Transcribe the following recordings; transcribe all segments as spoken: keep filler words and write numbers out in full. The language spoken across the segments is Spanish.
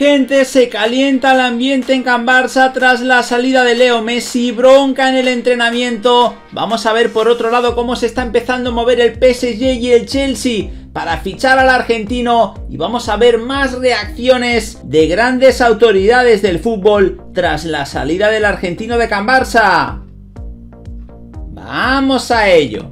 Gente, se calienta el ambiente en Can Barça tras la salida de Leo Messi, bronca en el entrenamiento. Vamos a ver por otro lado cómo se está empezando a mover el P S G y el Chelsea para fichar al argentino, y vamos a ver más reacciones de grandes autoridades del fútbol tras la salida del argentino de Can Barça. Vamos a ello.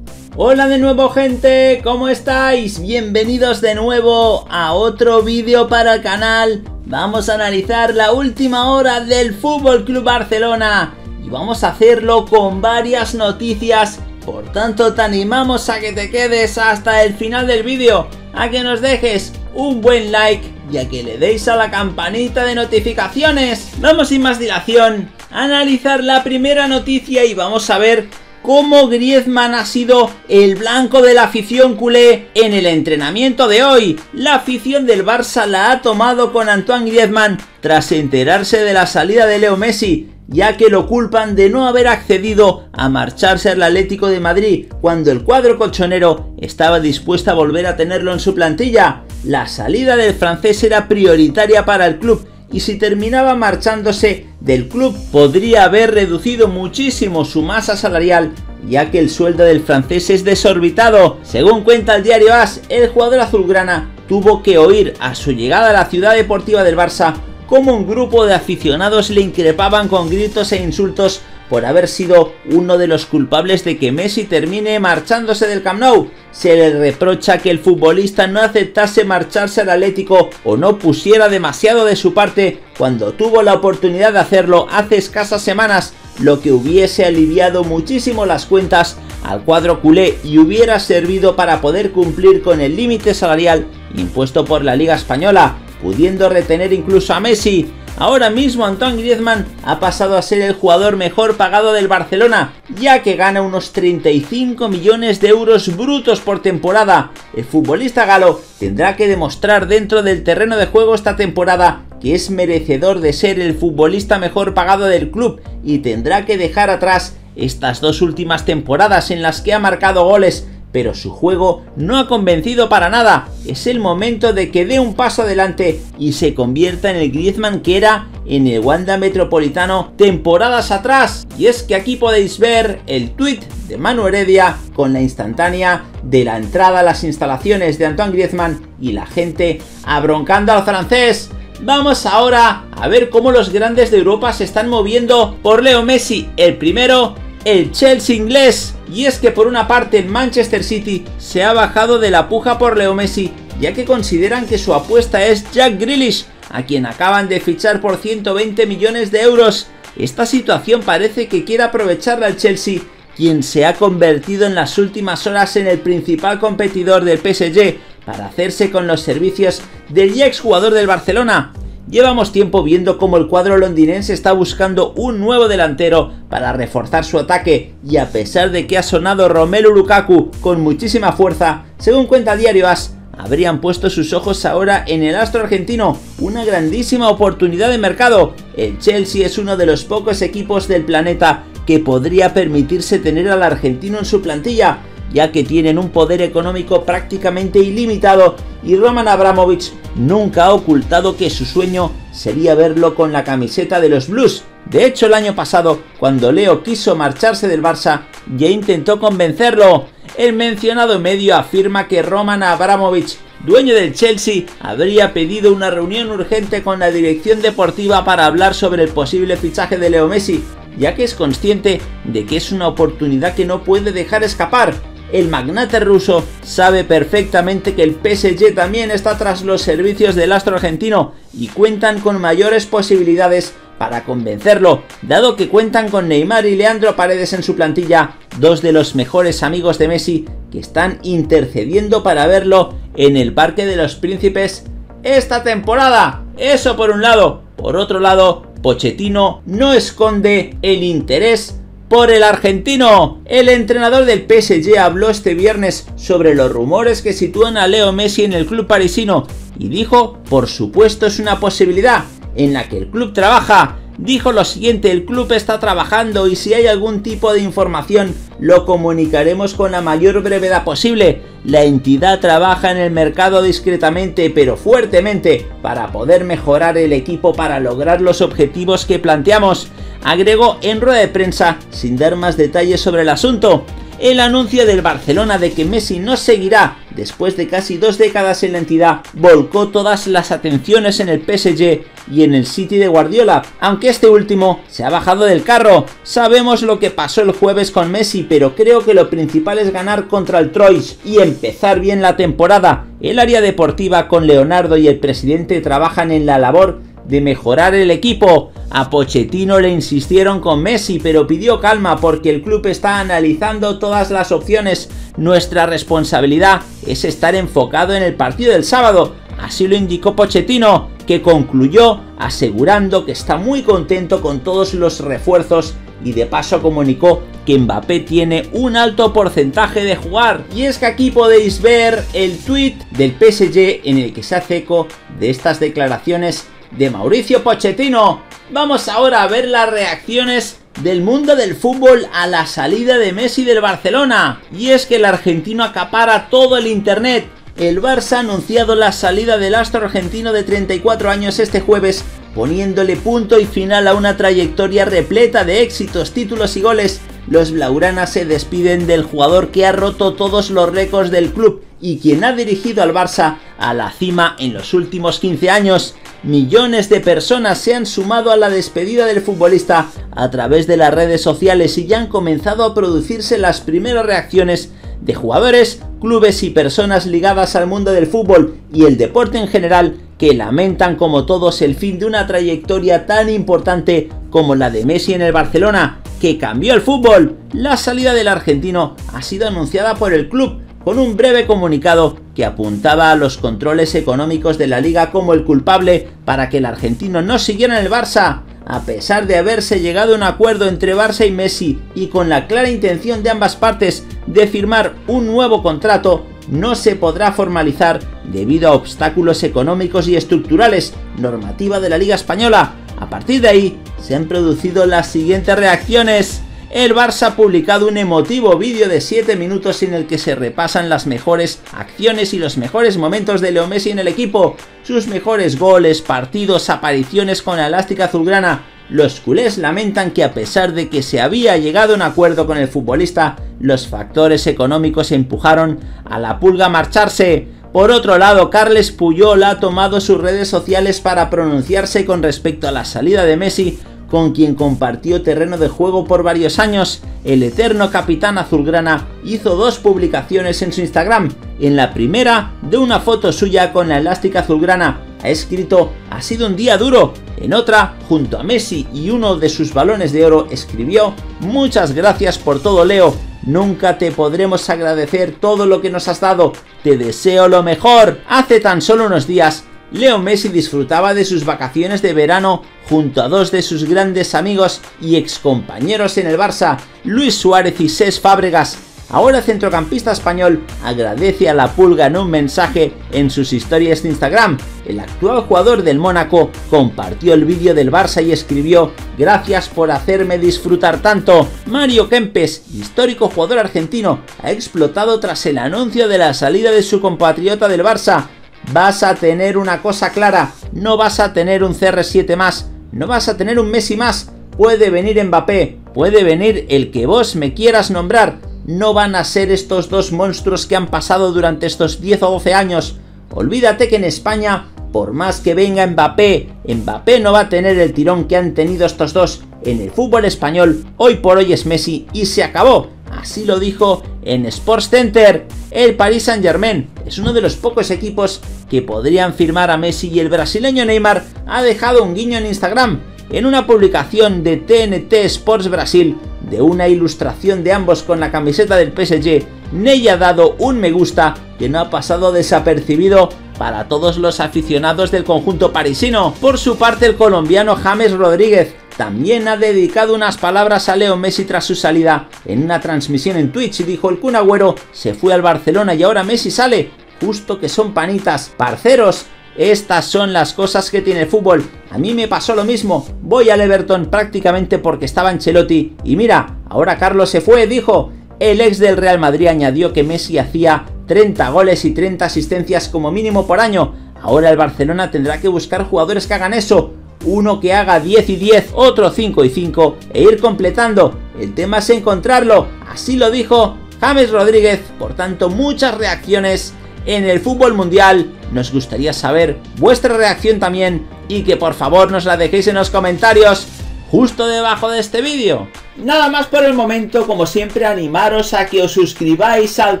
Hola de nuevo, gente, ¿cómo estáis? Bienvenidos de nuevo a otro vídeo para el canal. Vamos a analizar la última hora del F C Barcelona y vamos a hacerlo con varias noticias. Por tanto, te animamos a que te quedes hasta el final del vídeo, a que nos dejes un buen like y a que le deis a la campanita de notificaciones. Vamos sin más dilación a analizar la primera noticia y vamos a ver cómo Griezmann ha sido el blanco de la afición culé en el entrenamiento de hoy. La afición del Barça la ha tomado con Antoine Griezmann tras enterarse de la salida de Leo Messi, ya que lo culpan de no haber accedido a marcharse al Atlético de Madrid cuando el cuadro colchonero estaba dispuesto a volver a tenerlo en su plantilla. La salida del francés era prioritaria para el club, y si terminaba marchándose del club podría haber reducido muchísimo su masa salarial, ya que el sueldo del francés es desorbitado. Según cuenta el diario AS, el jugador azulgrana tuvo que oír a su llegada a la ciudad deportiva del Barça como un grupo de aficionados le increpaban con gritos e insultos por haber sido uno de los culpables de que Messi termine marchándose del Camp Nou. Se le reprocha que el futbolista no aceptase marcharse al Atlético o no pusiera demasiado de su parte cuando tuvo la oportunidad de hacerlo hace escasas semanas, lo que hubiese aliviado muchísimo las cuentas al cuadro culé y hubiera servido para poder cumplir con el límite salarial impuesto por la Liga Española, pudiendo retener incluso a Messi. Ahora mismo Antoine Griezmann ha pasado a ser el jugador mejor pagado del Barcelona, ya que gana unos treinta y cinco millones de euros brutos por temporada. El futbolista galo tendrá que demostrar dentro del terreno de juego esta temporada que es merecedor de ser el futbolista mejor pagado del club y tendrá que dejar atrás estas dos últimas temporadas en las que ha marcado goles, pero su juego no ha convencido para nada. Es el momento de que dé un paso adelante y se convierta en el Griezmann que era en el Wanda Metropolitano temporadas atrás. Y es que aquí podéis ver el tuit de Manu Heredia con la instantánea de la entrada a las instalaciones de Antoine Griezmann y la gente abroncando al francés. Vamos ahora a ver cómo los grandes de Europa se están moviendo por Leo Messi. El primero, el Chelsea inglés, y es que por una parte el Manchester City se ha bajado de la puja por Leo Messi, ya que consideran que su apuesta es Jack Grealish, a quien acaban de fichar por ciento veinte millones de euros. Esta situación parece que quiere aprovecharla el Chelsea, quien se ha convertido en las últimas horas en el principal competidor del P S G para hacerse con los servicios del ya exjugador del Barcelona. Llevamos tiempo viendo cómo el cuadro londinense está buscando un nuevo delantero para reforzar su ataque, y a pesar de que ha sonado Romelu Lukaku con muchísima fuerza, según cuenta el diario AS, habrían puesto sus ojos ahora en el astro argentino, una grandísima oportunidad de mercado. El Chelsea es uno de los pocos equipos del planeta que podría permitirse tener al argentino en su plantilla, ya que tienen un poder económico prácticamente ilimitado y Roman Abramovich nunca ha ocultado que su sueño sería verlo con la camiseta de los Blues. De hecho, el año pasado, cuando Leo quiso marcharse del Barça, ya intentó convencerlo. El mencionado medio afirma que Roman Abramovich, dueño del Chelsea, habría pedido una reunión urgente con la dirección deportiva para hablar sobre el posible fichaje de Leo Messi, ya que es consciente de que es una oportunidad que no puede dejar escapar. El magnate ruso sabe perfectamente que el P S G también está tras los servicios del astro argentino y cuentan con mayores posibilidades para convencerlo, dado que cuentan con Neymar y Leandro Paredes en su plantilla, dos de los mejores amigos de Messi que están intercediendo para verlo en el Parque de los Príncipes esta temporada. Eso por un lado. Por otro lado, Pochettino no esconde el interés por el argentino. El entrenador del P S G habló este viernes sobre los rumores que sitúan a Leo Messi en el club parisino y dijo, por supuesto es una posibilidad en la que el club trabaja. dijo lo siguiente: el club está trabajando y si hay algún tipo de información lo comunicaremos con la mayor brevedad posible. La entidad trabaja en el mercado discretamente pero fuertemente para poder mejorar el equipo para lograr los objetivos que planteamos, agregó en rueda de prensa sin dar más detalles sobre el asunto. El anuncio del Barcelona de que Messi no seguirá después de casi dos décadas en la entidad volcó todas las atenciones en el P S G y en el City de Guardiola, aunque este último se ha bajado del carro. Sabemos lo que pasó el jueves con Messi, pero creo que lo principal es ganar contra el Troyes y empezar bien la temporada. El área deportiva con Leonardo y el presidente trabajan en la labor de mejorar el equipo. A Pochettino le insistieron con Messi, pero pidió calma porque el club está analizando todas las opciones. Nuestra responsabilidad es estar enfocado en el partido del sábado, así lo indicó Pochettino, que concluyó asegurando que está muy contento con todos los refuerzos y de paso comunicó que Mbappé tiene un alto porcentaje de jugar. Y es que aquí podéis ver el tweet del P S G en el que se hace eco de estas declaraciones de Mauricio Pochettino. Vamos ahora a ver las reacciones del mundo del fútbol a la salida de Messi del Barcelona. Y es que el argentino acapara todo el internet. El Barça ha anunciado la salida del astro argentino de treinta y cuatro años este jueves, poniéndole punto y final a una trayectoria repleta de éxitos, títulos y goles. Los blaugranas se despiden del jugador que ha roto todos los récords del club y quien ha dirigido al Barça a la cima en los últimos quince años. Millones de personas se han sumado a la despedida del futbolista a través de las redes sociales y ya han comenzado a producirse las primeras reacciones de jugadores, clubes y personas ligadas al mundo del fútbol y el deporte en general, que lamentan como todos el fin de una trayectoria tan importante como la de Messi en el Barcelona, que cambió el fútbol. La salida del argentino ha sido anunciada por el club con un breve comunicado que apuntaba a los controles económicos de la liga como el culpable para que el argentino no siguiera en el Barça. A pesar de haberse llegado a un acuerdo entre Barça y Messi y con la clara intención de ambas partes de firmar un nuevo contrato, no se podrá formalizar debido a obstáculos económicos y estructurales, normativa de la Liga Española. A partir de ahí se han producido las siguientes reacciones. El Barça ha publicado un emotivo vídeo de siete minutos en el que se repasan las mejores acciones y los mejores momentos de Leo Messi en el equipo, sus mejores goles, partidos, apariciones con la elástica azulgrana. Los culés lamentan que a pesar de que se había llegado a un acuerdo con el futbolista, los factores económicos empujaron a la pulga a marcharse. Por otro lado, Carles Puyol ha tomado sus redes sociales para pronunciarse con respecto a la salida de Messi, con quien compartió terreno de juego por varios años. El eterno capitán azulgrana hizo dos publicaciones en su Instagram. En la primera, de una foto suya con la elástica azulgrana, ha escrito: ha sido un día duro. En otra, junto a Messi y uno de sus balones de oro, escribió: muchas gracias por todo, Leo, nunca te podremos agradecer todo lo que nos has dado, te deseo lo mejor. Hace tan solo unos días, Leo Messi disfrutaba de sus vacaciones de verano junto a dos de sus grandes amigos y excompañeros en el Barça, Luis Suárez y Cesc Fàbregas. Ahora el centrocampista español agradece a la pulga en un mensaje en sus historias de Instagram. El actual jugador del Mónaco compartió el vídeo del Barça y escribió: gracias por hacerme disfrutar tanto. Mario Kempes, histórico jugador argentino, ha explotado tras el anuncio de la salida de su compatriota del Barça: vas a tener una cosa clara, no vas a tener un C R siete más, no vas a tener un Messi más, puede venir Mbappé, puede venir el que vos me quieras nombrar, no van a ser estos dos monstruos que han pasado durante estos diez o doce años, olvídate que en España, por más que venga Mbappé, Mbappé no va a tener el tirón que han tenido estos dos. En el fútbol español, hoy por hoy es Messi y se acabó. Así lo dijo en SportsCenter. El Paris Saint-Germain es uno de los pocos equipos que podrían firmar a Messi y el brasileño Neymar ha dejado un guiño en Instagram. En una publicación de T N T Sports Brasil de una ilustración de ambos con la camiseta del P S G, Ney ha dado un me gusta que no ha pasado desapercibido para todos los aficionados del conjunto parisino. Por su parte, el colombiano James Rodríguez también ha dedicado unas palabras a Leo Messi tras su salida. En una transmisión en Twitch dijo: el Kun Agüero se fue al Barcelona y ahora Messi sale, justo que son panitas, parceros. Estas son las cosas que tiene el fútbol. A mí me pasó lo mismo, voy al Everton prácticamente porque estaba Ancelotti y mira, ahora Carlos se fue, dijo. El ex del Real Madrid añadió que Messi hacía treinta goles y treinta asistencias como mínimo por año. Ahora el Barcelona tendrá que buscar jugadores que hagan eso. Uno que haga diez y diez, otro cinco y cinco e ir completando. El tema es encontrarlo, así lo dijo James Rodríguez. Por tanto, muchas reacciones en el fútbol mundial. Nos gustaría saber vuestra reacción también y que por favor nos la dejéis en los comentarios justo debajo de este vídeo. Nada más por el momento, como siempre animaros a que os suscribáis al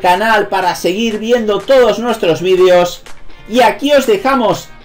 canal para seguir viendo todos nuestros vídeos. Y aquí os dejamos